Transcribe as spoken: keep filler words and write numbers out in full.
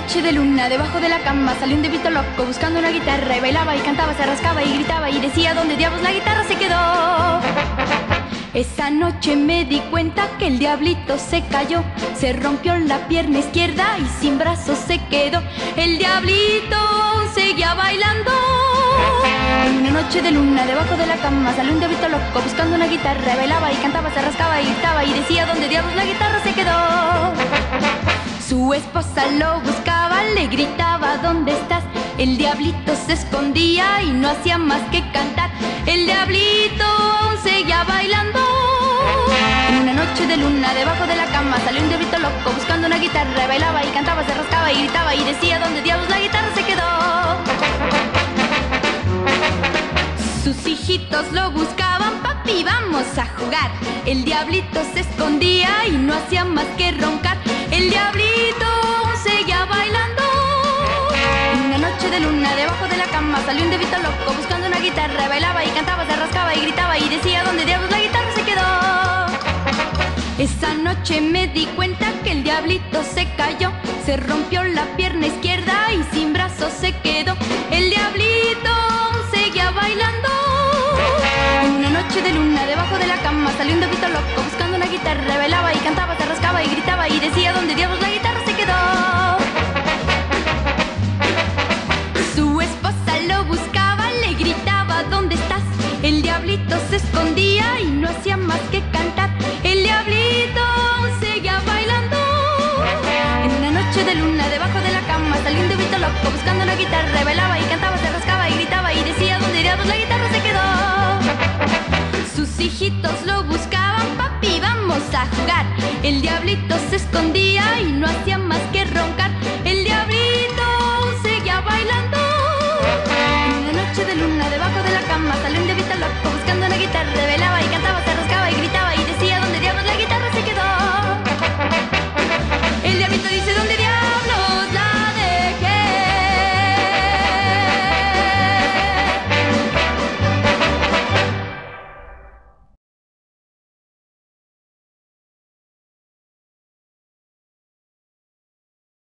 noche de luna, debajo de la cama salió un debito loco buscando una guitarra, y bailaba y cantaba, se rascaba y gritaba y decía dónde diablos la guitarra se quedó. Esa noche me di cuenta que el diablito se cayó, se rompió la pierna izquierda y sin brazos se quedó. El diablito seguía bailando. Una noche de luna, debajo de la cama salió un diablito loco buscando una guitarra, bailaba y cantaba, se rascaba y gritaba y decía dónde diablos la guitarra se quedó. Su esposa lo buscaba, le gritaba ¿dónde estás? El diablito se escondía y no hacía más que cantar. El diablito seguía bailando. En una noche de luna, debajo de la cama salió un diablito loco buscando una guitarra, bailaba y cantaba, se rascaba y gritaba y decía ¿dónde diablos la guitarra se quedó? Sus hijitos lo buscaban, papi, vamos a jugar. El diablito se escondía y no hacía más que roncar. El diablito seguía bailando. Una noche de luna, debajo de la cama salió un diablito loco buscando una guitarra, bailaba y cantaba, se rascaba y gritaba y decía ¿dónde diablos la guitarra se quedó? Esa noche me di cuenta que el diablito se cayó, se rompió la pierna izquierda y sin brazos se quedó. El diablito seguía bailando. Una noche de luna, debajo de la cama salió un diablito loco buscando una guitarra, bailaba y cantaba, se rascaba y gritaba y decía ¿dónde diablos la guitarra se quedó? Su esposa lo buscaba, le gritaba ¿dónde estás? El diablito se escondía y no hacía más que cantar. El diablito seguía bailando. En una noche de luna, debajo de la cama salió un diablito loco buscando una guitarra, bailaba y cantaba, se rascaba y gritaba y decía ¿dónde diablos la guitarra se quedó? Sus hijitos lo